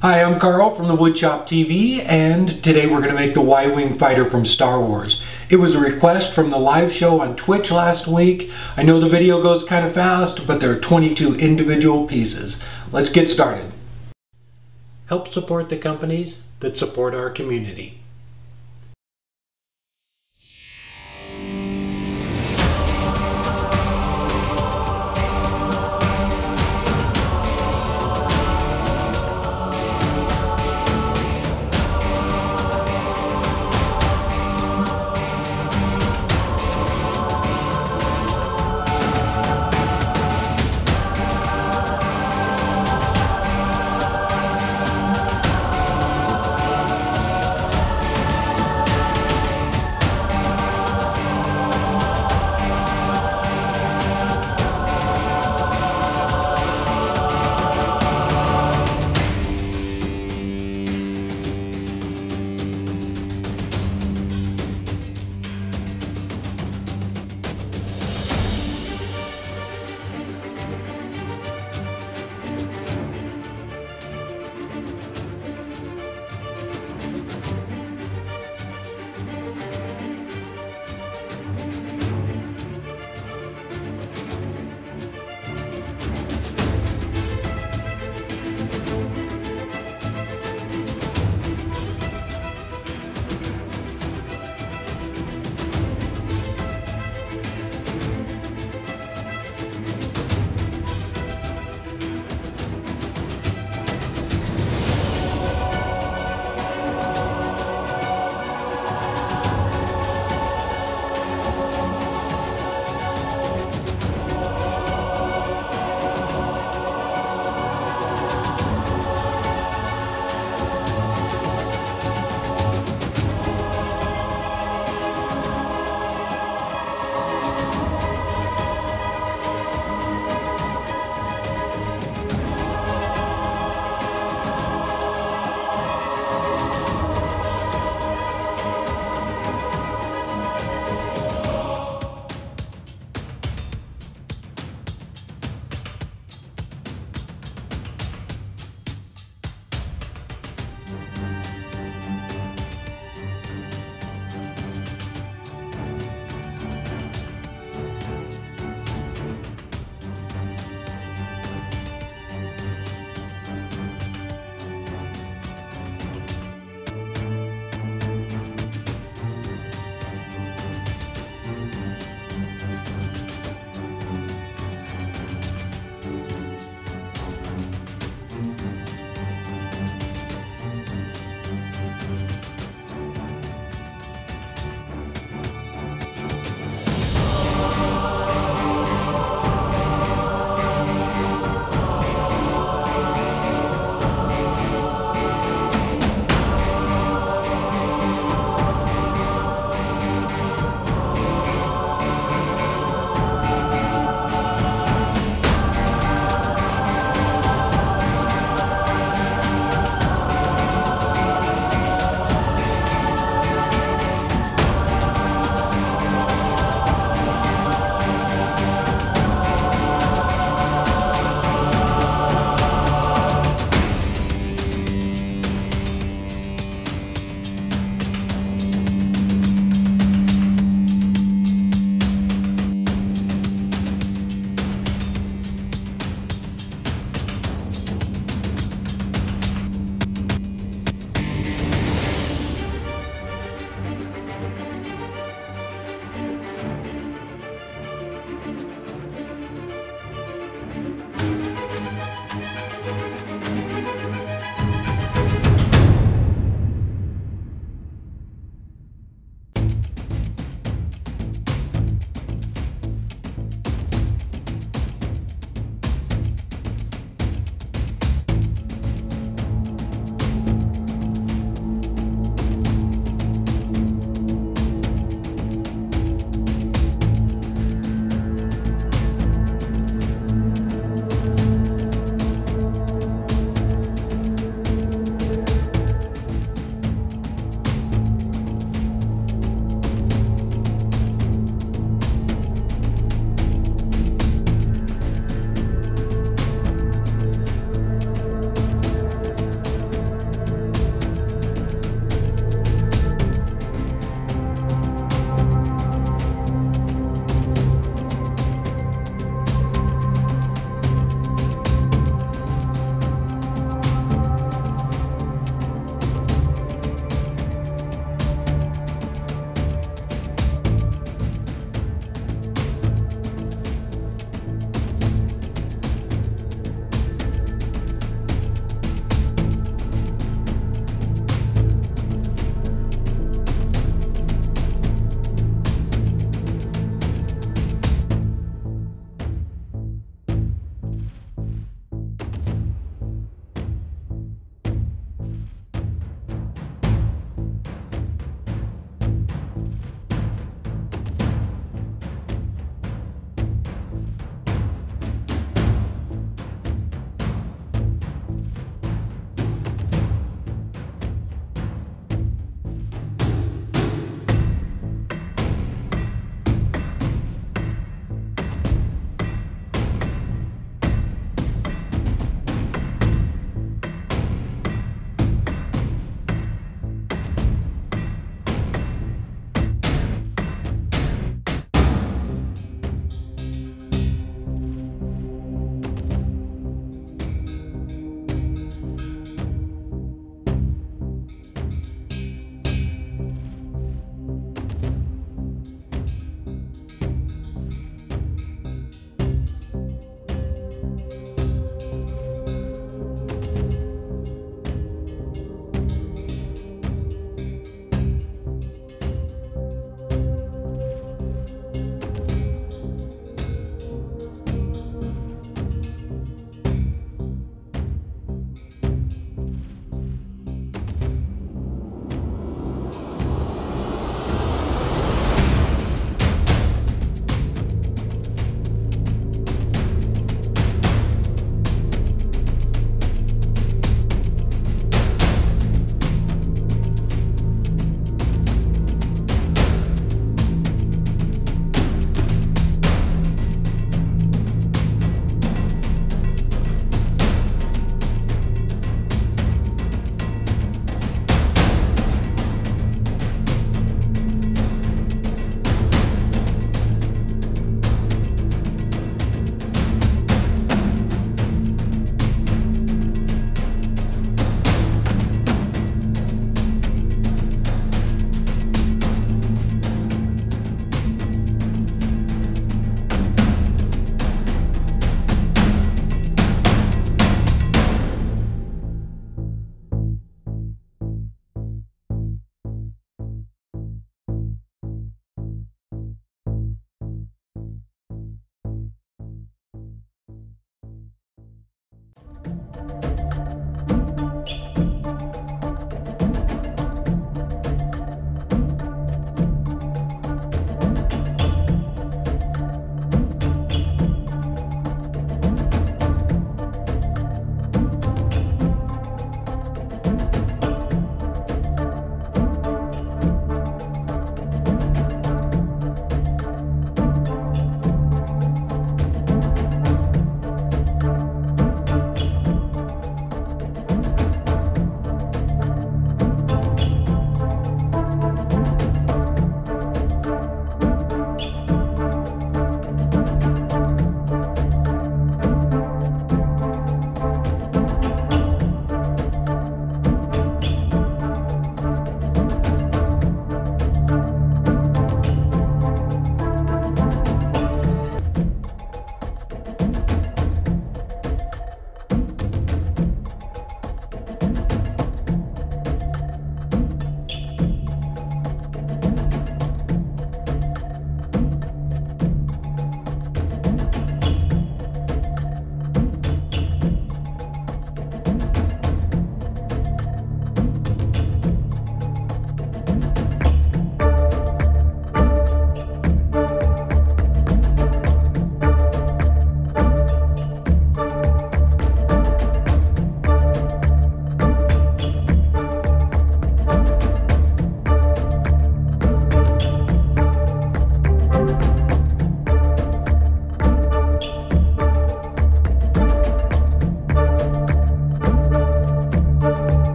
Hi, I'm Carl from The Woodshop TV, and today we're going to make the Y-Wing Fighter from Star Wars. It was a request from the live show on Twitch last week. I know the video goes kind of fast, but there are 22 individual pieces. Let's get started. Help support the companies that support our community.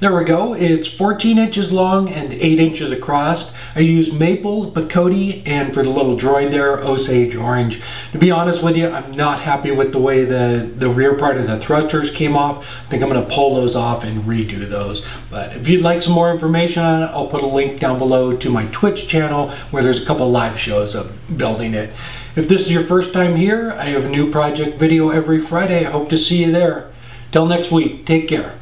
There we go. It's 14 inches long and 8 inches across. I use Maple, Bocote, and for the little droid there, Osage Orange. To be honest with you, I'm not happy with the way the rear part of the thrusters came off. I think I'm going to pull those off and redo those. But if you'd like some more information on it, I'll put a link down below to my Twitch channel where there's a couple live shows of building it. If this is your first time here, I have a new project video every Friday. I hope to see you there. Till next week, take care.